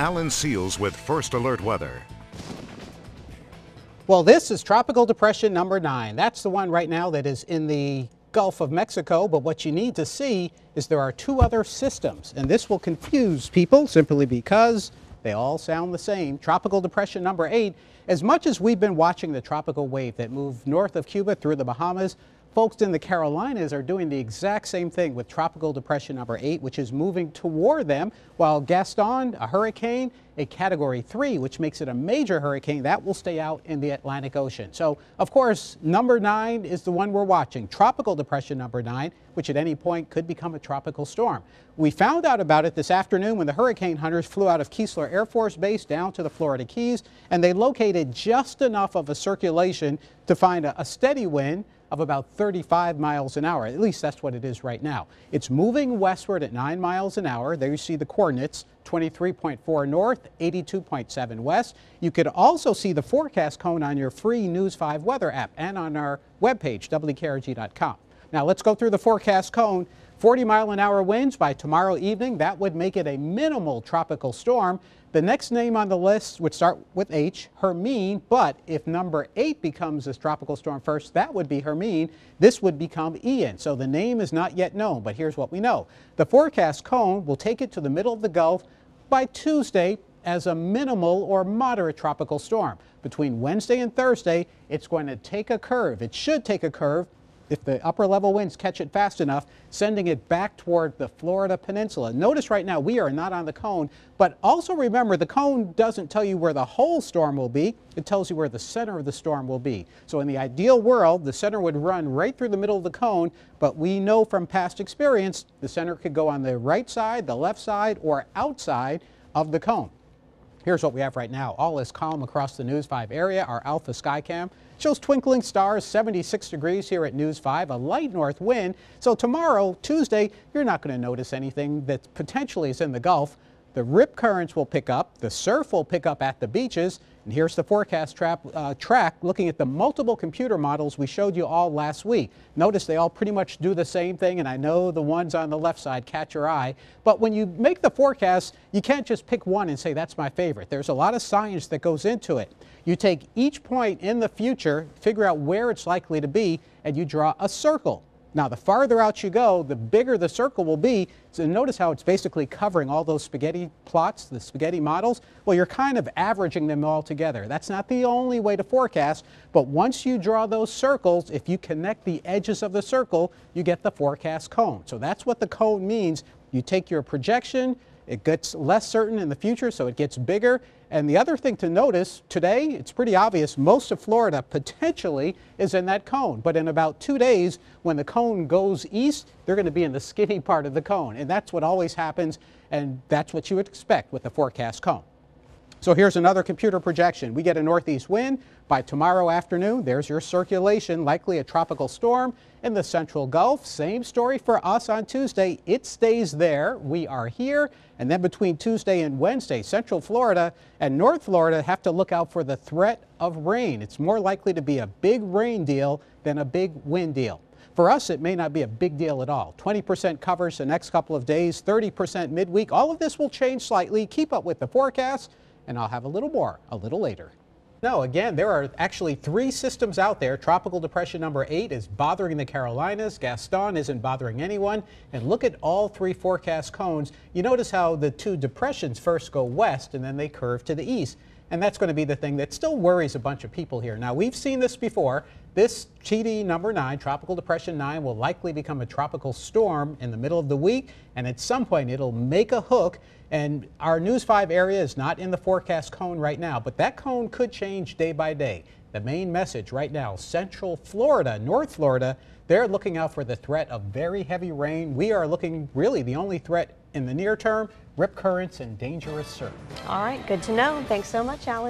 Alan Seals with First Alert Weather. Well, this is Tropical Depression number 9. That's the one right now that is in the Gulf of Mexico, but what you need to see is there are two other systems, and this will confuse people simply because they all sound the same. Tropical Depression number 8, as much as we've been watching the tropical wave that moved north of Cuba through the Bahamas, folks in the Carolinas are doing the exact same thing with Tropical Depression number 8, which is moving toward them, while Gaston, a hurricane, a Category 3, which makes it a major hurricane, that will stay out in the Atlantic Ocean. So, of course, number 9 is the one we're watching, Tropical Depression number 9, which at any point could become a tropical storm. We found out about it this afternoon when the hurricane hunters flew out of Keesler Air Force Base down to the Florida Keys, and they located just enough of a circulation to find a steady wind of about 35 miles an hour. At least that's what it is right now. It's moving westward at 9 miles an hour. There you see the coordinates, 23.4 north, 82.7 west. You could also see the forecast cone on your free News 5 weather app and on our webpage, WKRG.com. Now let's go through the forecast cone. 40 mile an hour winds by tomorrow evening. That would make it a minimal tropical storm. The next name on the list would start with H, Hermine, but if number 8 becomes this tropical storm first, that would be Hermine. This would become Ian, so the name is not yet known, but here's what we know. The forecast cone will take it to the middle of the Gulf by Tuesday as a minimal or moderate tropical storm. Between Wednesday and Thursday, it's going to take a curve. It should take a curve if the upper level winds catch it fast enough, sending it back toward the Florida peninsula. Notice right now we are not on the cone, but also remember the cone doesn't tell you where the whole storm will be, it tells you where the center of the storm will be. So in the ideal world, the center would run right through the middle of the cone, but we know from past experience, the center could go on the right side, the left side, or outside of the cone. Here's what we have right now. All is calm across the News 5 area. Our Alpha Skycam shows twinkling stars, 76 degrees here at News 5, a light north wind. So tomorrow, Tuesday, you're not going to notice anything that potentially is in the Gulf. The rip currents will pick up, the surf will pick up at the beaches, and here's the forecast track looking at the multiple computer models we showed you all last week. Notice they all pretty much do the same thing, and I know the ones on the left side catch your eye, but when you make the forecast, you can't just pick one and say that's my favorite. There's a lot of science that goes into it. You take each point in the future, figure out where it's likely to be, and you draw a circle. Now, the farther out you go, the bigger the circle will be. So notice how it's basically covering all those spaghetti plots, the spaghetti models. Well, you're kind of averaging them all together. That's not the only way to forecast, but once you draw those circles, if you connect the edges of the circle, you get the forecast cone. So that's what the cone means. You take your projection, it gets less certain in the future, so it gets bigger. And the other thing to notice today, it's pretty obvious, most of Florida potentially is in that cone. But in about 2 days, when the cone goes east, they're going to be in the skinny part of the cone. And that's what always happens, and that's what you would expect with the forecast cone. So here's another computer projection. We get a northeast wind by tomorrow afternoon. There's your circulation, likely a tropical storm in the central Gulf. Same story for us on Tuesday. It stays there. We are here. And then between Tuesday and Wednesday, central Florida and north Florida have to look out for the threat of rain. It's more likely to be a big rain deal than a big wind deal. For us, it may not be a big deal at all. 20% covers the next couple of days, 30% midweek. All of this will change slightly. Keep up with the forecast. And I'll have a little more a little later. Now, again, there are actually 3 systems out there. Tropical Depression number 8 is bothering the Carolinas. Gaston isn't bothering anyone. And look at all 3 forecast cones. You notice how the 2 depressions first go west and then they curve to the east. And that's going to be the thing that still worries a bunch of people here. Now, we've seen this before. This TD number 9, Tropical Depression 9, will likely become a tropical storm in the middle of the week, and at some point it'll make a hook, and our News 5 area is not in the forecast cone right now, but that cone could change day by day. The main message right now, central Florida, north Florida, they're looking out for the threat of very heavy rain. We are looking, really the only threat in the near term, rip currents and dangerous surf. All right, good to know. Thanks so much, Alan.